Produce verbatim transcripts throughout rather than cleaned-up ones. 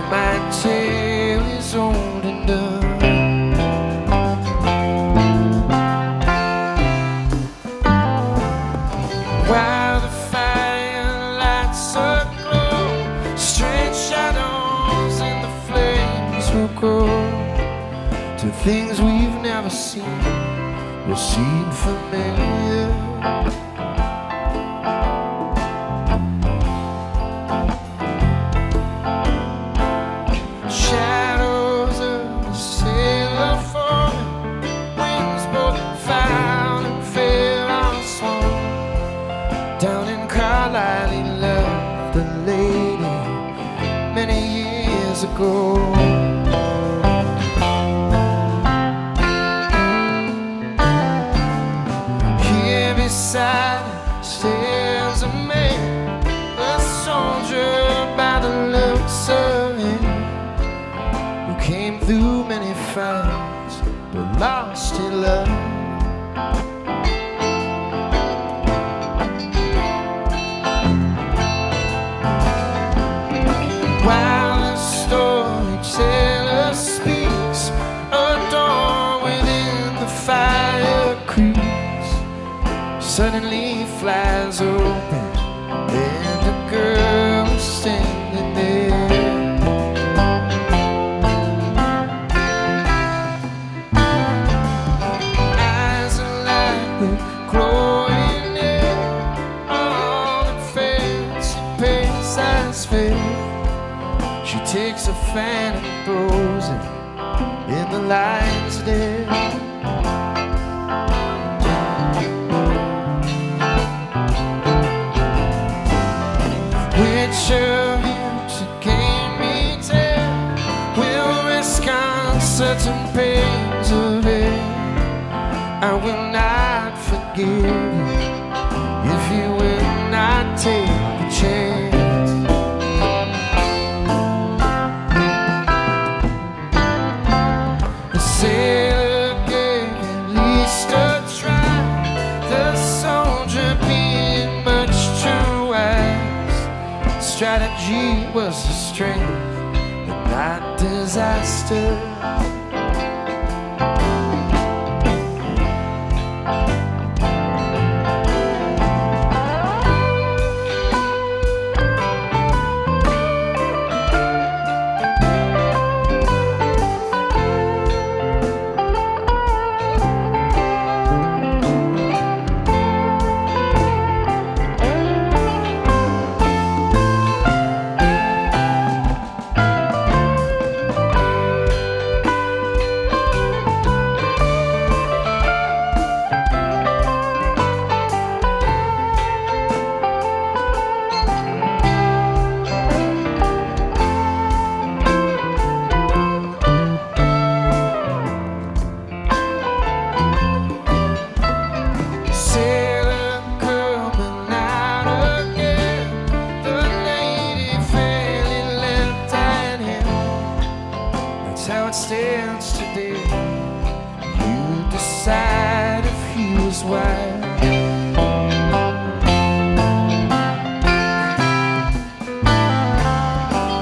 till my tail is old and done. While the fire lights up glow, strange shadows in the flames will grow to things we've never seen, will seem familiar. Shadows of a sailor falling, wings both found and fair on song. Down in Carlisle he loved a lady many years ago. Beside stairs a man, a soldier by the looks of him, who came through many fights but lost his love. While the story teller speaks, a door within the fire creeps, suddenly flies open, and the girl is standing there. Eyes alight with glowing air, all the fancy paints I spare. She takes a fan and throws it in the lion's den. Which of you can me tell, will risk on certain pains of air? I will not forgive you if you will not take a chance. The sailor gave at least a try, the soldier being much too wise. Strategy was the strength, but not disaster. How it stands today, you decide if he was wise.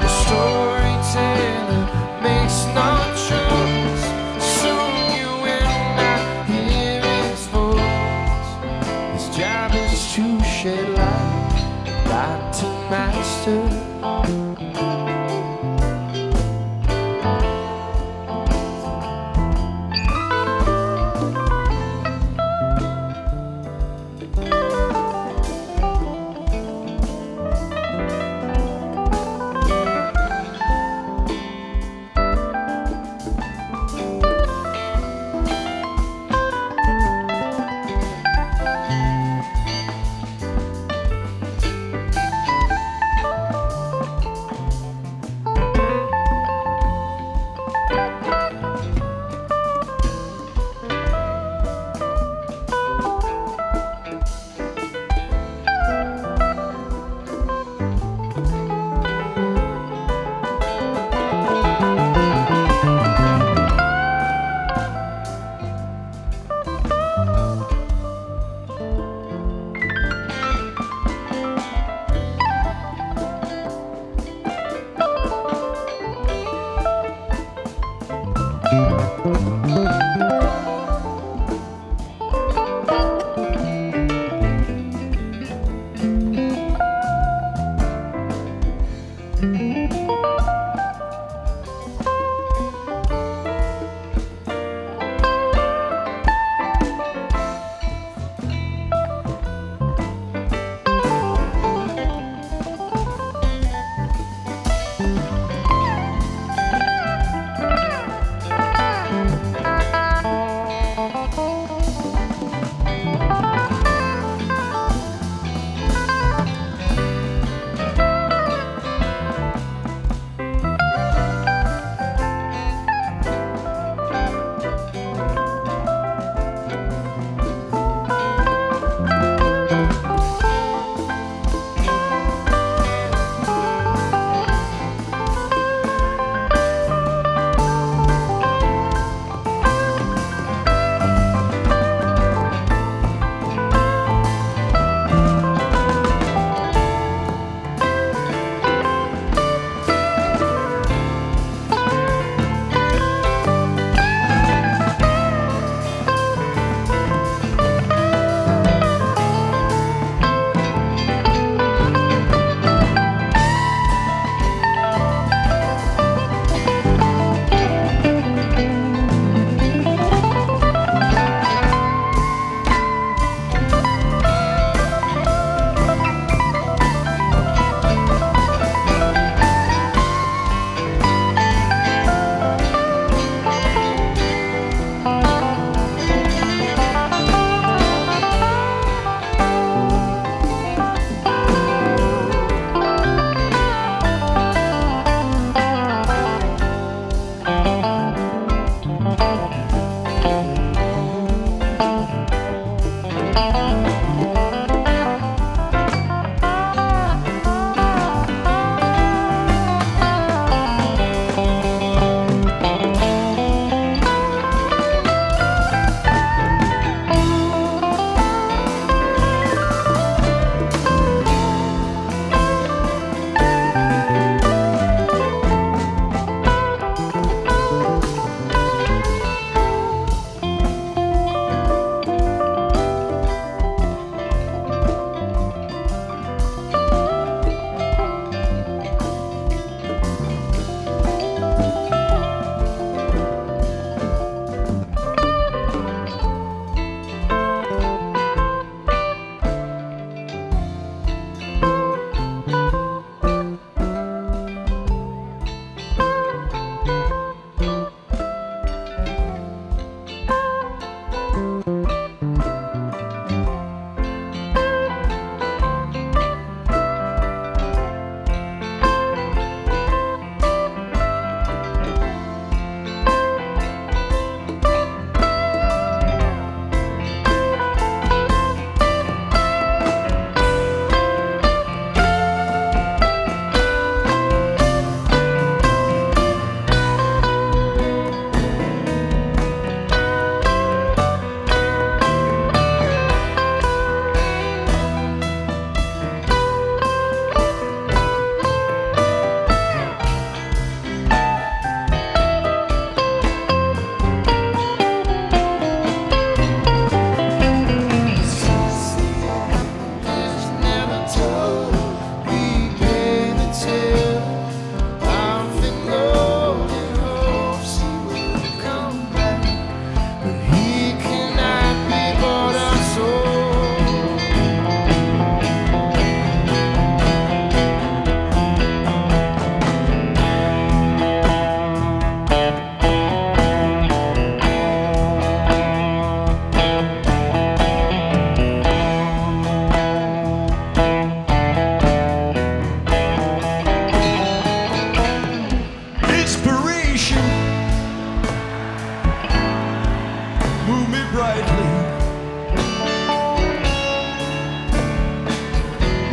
The storyteller makes no choice, soon you will not hear his voice. His job is to shed light, not to master.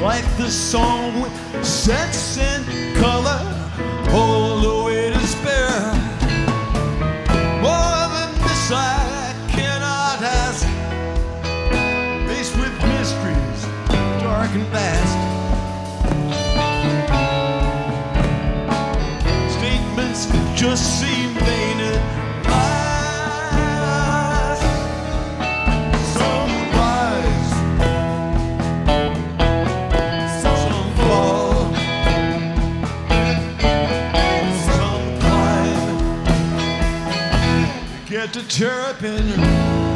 Like the song with sense and color, all the way to spare. More than this I cannot ask. Faced with mysteries dark and vast, statements just seem vain. get to chirping.